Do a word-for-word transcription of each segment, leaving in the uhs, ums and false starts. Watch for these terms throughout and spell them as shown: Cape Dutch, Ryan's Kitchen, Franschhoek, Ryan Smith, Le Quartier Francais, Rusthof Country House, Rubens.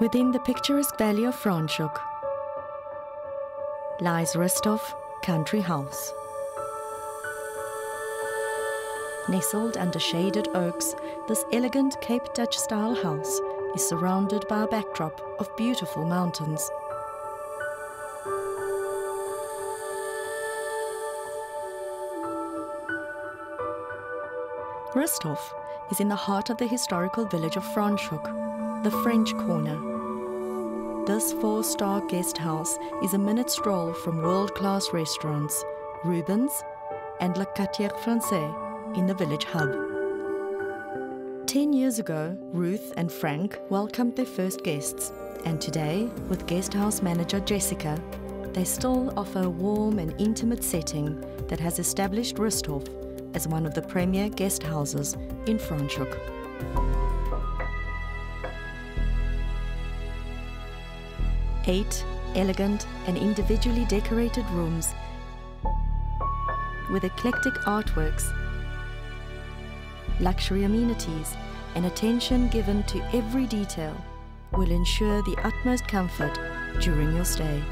within the picturesque valley of Franschhoek, lies Rusthof Country House. Nestled under shaded oaks, this elegant Cape Dutch-style house is surrounded by a backdrop of beautiful mountains. Rusthof is in the heart of the historical village of Franschhoek, the French Corner. This four-star guest house is a minute's stroll from world-class restaurants Rubens and Le Quartier Francais in the village hub. Ten years ago, Ruth and Frank welcomed their first guests, and today, with guest house manager Jessica, they still offer a warm and intimate setting that has established Rusthof as one of the premier guest houses in Franschhoek. Eight elegant and individually decorated rooms with eclectic artworks, luxury amenities, and attention given to every detail will ensure the utmost comfort during your stay.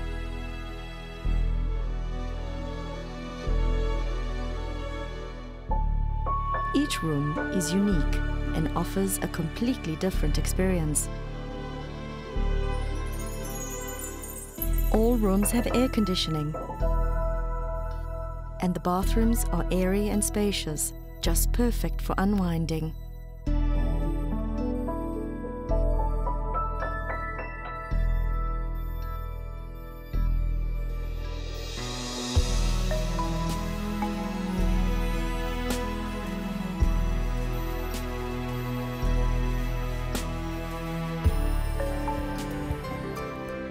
Each room is unique and offers a completely different experience. All rooms have air conditioning, and the bathrooms are airy and spacious, just perfect for unwinding.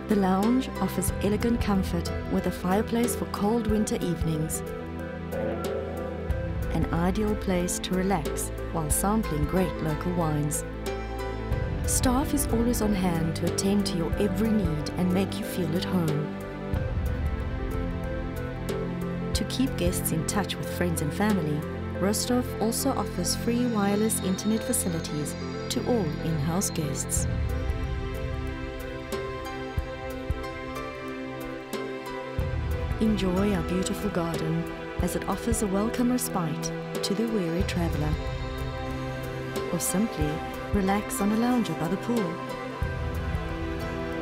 The lounge offers elegant comfort with a fireplace for cold winter evenings. An ideal place to relax while sampling great local wines. Staff is always on hand to attend to your every need and make you feel at home. To keep guests in touch with friends and family, Rusthof also offers free wireless internet facilities to all in-house guests. Enjoy our beautiful garden as it offers a welcome respite to the weary traveller. Or simply relax on a lounger by the pool.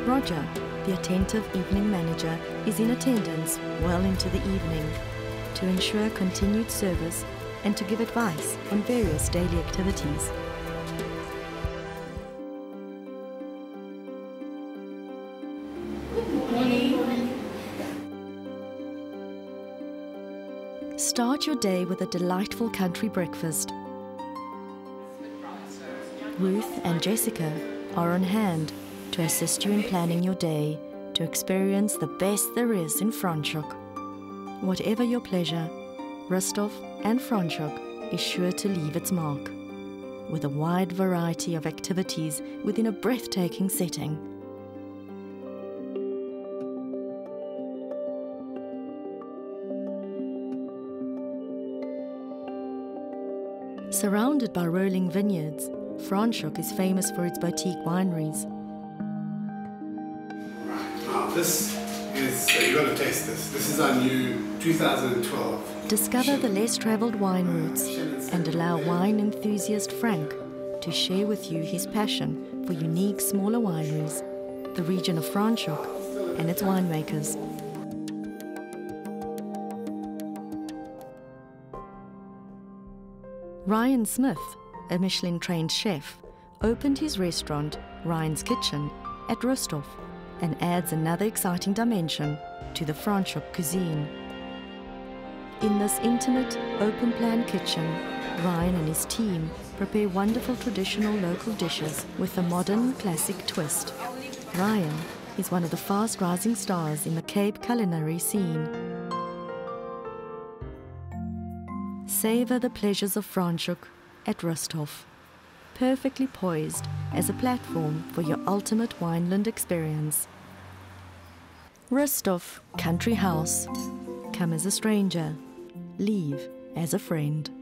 Roger, the attentive evening manager, is in attendance well into the evening to ensure continued service and to give advice on various daily activities. Start your day with a delightful country breakfast. Ruth and Jessica are on hand to assist you in planning your day to experience the best there is in Franschhoek. Whatever your pleasure, Rusthof and Franschhoek is sure to leave its mark with a wide variety of activities within a breathtaking setting. Surrounded by rolling vineyards, Franschhoek is famous for its boutique wineries. Right, now this is, uh, you've got to taste this. This is our new two thousand twelve. Discover the less travelled wine routes and allow wine enthusiast Frank to share with you his passion for unique smaller wineries, the region of Franschhoek and its winemakers. Ryan Smith, a Michelin-trained chef, opened his restaurant, Ryan's Kitchen, at Rusthof and adds another exciting dimension to the Franschhoek cuisine. In this intimate, open-plan kitchen, Ryan and his team prepare wonderful traditional local dishes with a modern, classic twist. Ryan is one of the fast-rising stars in the Cape culinary scene. Savour the pleasures of Franschhoek at Rusthof, perfectly poised as a platform for your ultimate wineland experience. Rusthof Country House. Come as a stranger, leave as a friend.